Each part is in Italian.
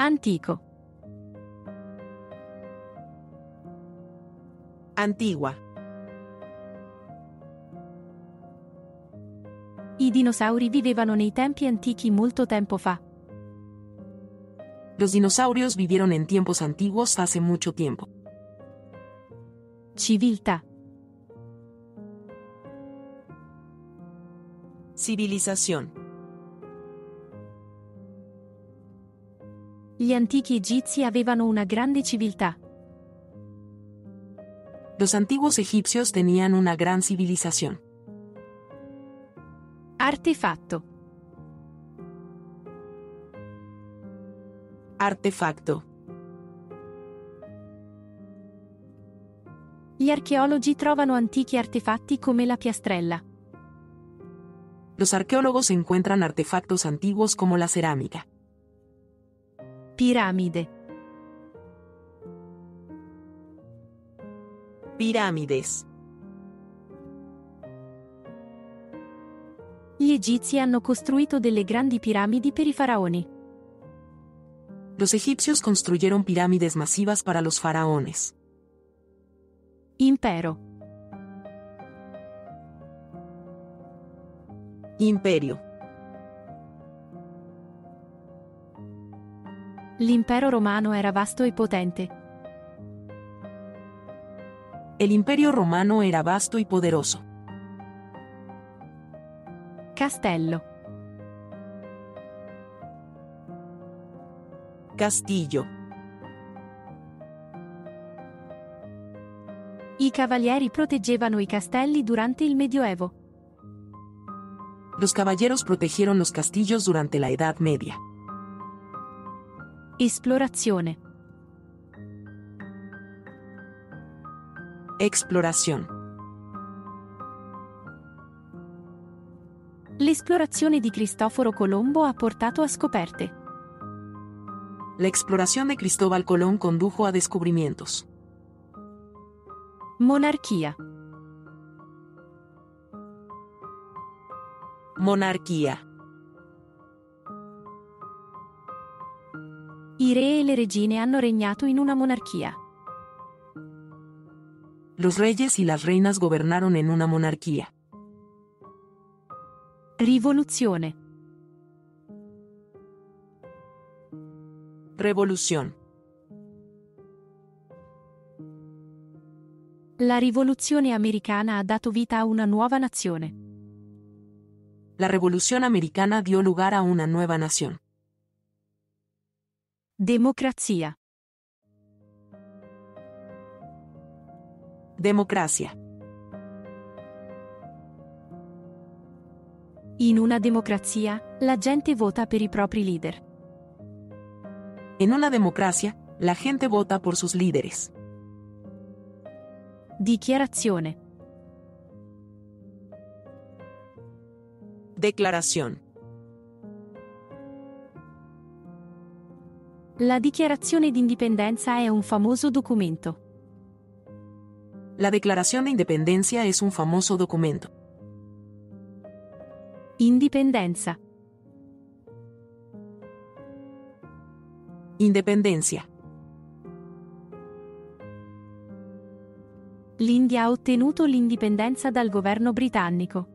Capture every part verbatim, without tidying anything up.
Antico. Antigua. I dinosauri vivevano nei tempi antichi molto tempo fa. Los dinosaurios vivieron en tiempos antiguos hace mucho tiempo. Civiltà. Civilización. Gli antichi egizi avevano una grande civiltà. Los antiguos egipcios tenían una gran civilización. Artefatto. Artefacto. Gli archeologi trovano antichi artefatti come la piastrella. Los arqueólogos encuentran artefactos antiguos como la cerámica. Piramide. Piramides. Gli egizi hanno costruito delle grandi piramidi per i faraoni. Los egipcios construyeron pirámides masivas para los faraones. Impero. Imperio. L'impero romano era vasto e potente. El imperio romano era vasto y poderoso. Castello. Castillo. I cavalieri proteggevano i castelli durante il Medioevo. Los caballeros protegieron los castillos durante la Edad Media. Esplorazione. Exploración. L'esplorazione di Cristoforo Colombo ha portato a scoperte. La exploración de Cristóbal Colón condujo a descubrimientos. Monarquía. Monarquía. I re e le regine hanno regnato in una monarchia. Los reyes y las reinas gobernaron en una monarquía. Rivoluzione. Revolución. La rivoluzione americana ha dato vita a una nuova nazione. La rivoluzione americana dio lugar a una nueva nación. Democrazia. Democrazia. In una democrazia, la gente vota per i propri leader. En una democrazia, la gente vota por sus líderes. Dichiarazione. Declaración. La dichiarazione d'indipendenza è un famoso documento. La Declaración de Independencia es un famoso documento. Indipendenza. Independencia. L'India ha ottenuto l'indipendenza dal governo britannico.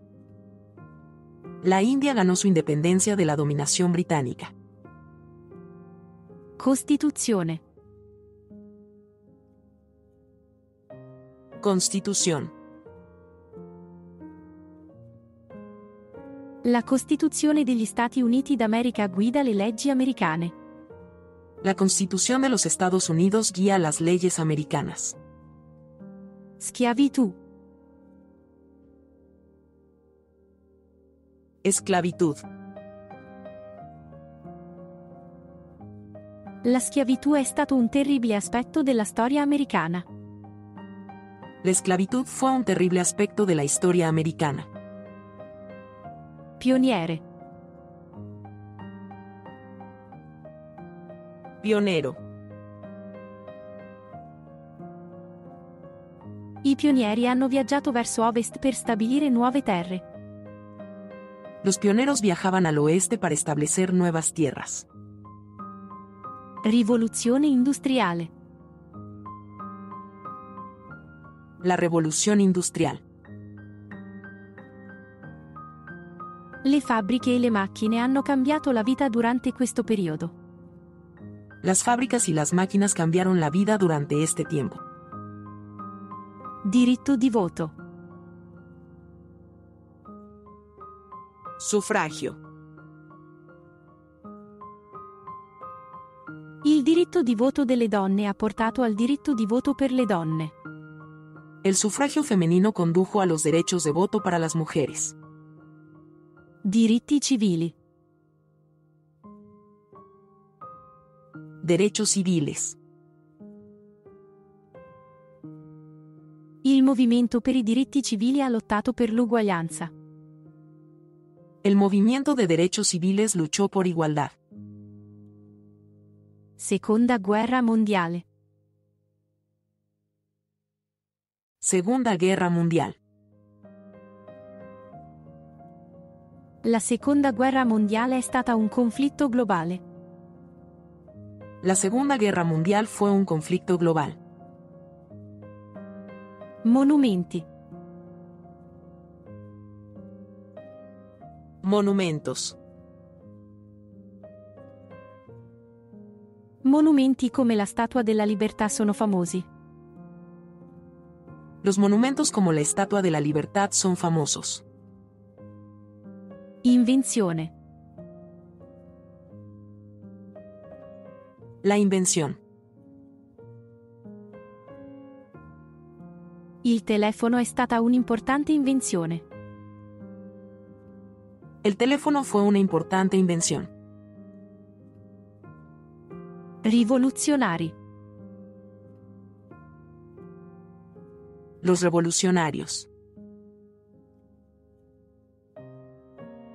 La India ganó su independencia de la dominación británica. Costituzione. Constitución. La Costituzione degli Stati Uniti d'America guida le leggi americane. La Constitución de los Estados Unidos guía las leyes americanas. Schiavitù. Esclavitud. La schiavitù è stato un terribile aspetto della storia americana. La esclavitud fue un terrible aspecto de la historia americana. Pioniere. Pionero. I pionieri hanno viaggiato verso ovest per stabilire nuove terre. Los pioneros viajaban al oeste para establecer nuevas tierras. Rivoluzione industriale. La rivoluzione industriale. Le fabbriche e le macchine hanno cambiato la vita durante questo periodo. Las fábricas y las máquinas cambiaron la vida durante este tiempo. Diritto di voto. Suffragio. Il diritto di voto delle donne ha portato al diritto di voto per le donne. El sufragio femenino condujo a los derechos de voto para las mujeres. Diritti civili. Derechos civiles. Il movimento per i diritti civili ha lottato per l'uguaglianza. El movimiento de derechos civiles luchó por igualdad. Seconda guerra mondiale. Seconda guerra mondiale. La seconda guerra mondiale è stata un conflitto globale. La Segunda Guerra Mundial fue un conflicto global. Monumenti. Monumentos. Monumenti come la Statua della Libertà sono famosi. Los monumentos como la Estatua de la Libertad son famosos. Invenzione. La invenzione. Il telefono è stata un'importante invenzione. Il telefono fu un'importante invenzione. Rivoluzionari. Los revolucionarios.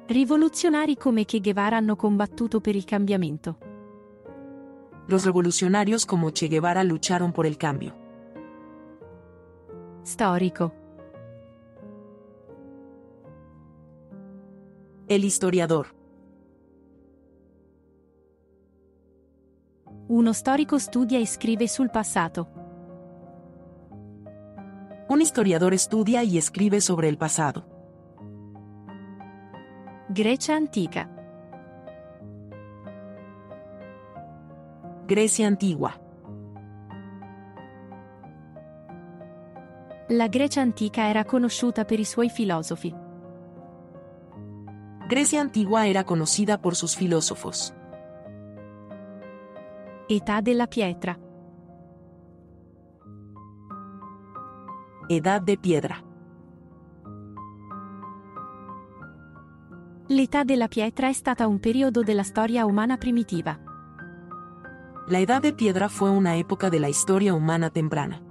Rivoluzionari come Che Guevara hanno combattuto per il cambiamento. Los revolucionarios como Che Guevara lucharon por el cambio. Storico. El historiador. Uno storico studia e scrive sul passato. Un historiador estudia y escribe sobre el pasado. Grecia antica. Grecia antigua. La Grecia antica era conosciuta per i suoi filosofi. Grecia antigua era conocida por sus filósofos. Età della pietra. Edad de piedra. L'età della pietra è stata un periodo della storia umana primitiva. La Edad de Piedra fue una época de la historia humana temprana.